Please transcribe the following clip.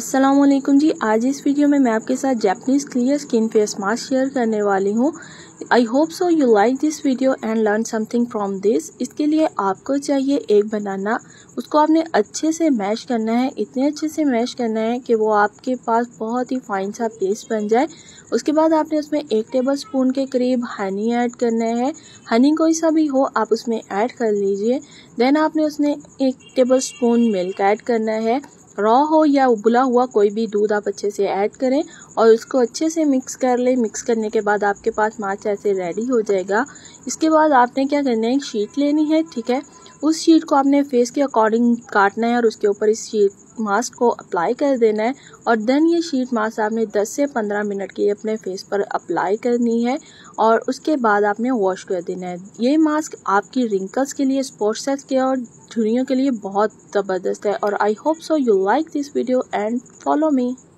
अस्सलामुअलैकुम जी। आज इस वीडियो में मैं आपके साथ Japanese clear skin face mask share करने वाली हूँ। I hope so you like this video and learn something from this. इसके लिए आपको चाहिए एक बनाना, उसको आपने अच्छे से मैश करना है, इतने अच्छे से मैश करना है कि वो आपके पास बहुत ही फाइन सा पेस्ट बन जाए। उसके बाद आपने उसमें 1 टेबलस्पून के करीब हनी ऐड करना है। हनी कोई सा भी हो आप उसमें ऐड कर लीजिए। देन आपने उसमें 1 टेबलस्पून मिल्क ऐड करना है, रॉ हो या उबला हुआ कोई भी दूध आप अच्छे से ऐड करें और उसको अच्छे से मिक्स कर लें। मिक्स करने के बाद आपके पास मास्क ऐसे रेडी हो जाएगा। इसके बाद आपने क्या करना है, एक शीट लेनी है, ठीक है। उस शीट को आपने फेस के अकॉर्डिंग काटना है और उसके ऊपर इस शीट मास्क को अप्लाई कर देना है। और देन ये शीट मास्क आपने 10 से 15 मिनट के लिए अपने फेस पर अप्लाई करनी है और उसके बाद आपने वॉश कर देना है। ये मास्क आपकी रिंकल्स के लिए, स्पॉट सेल्स के और झुर्रियों के लिए बहुत ज़बरदस्त है। और I hope so you like this video and follow me.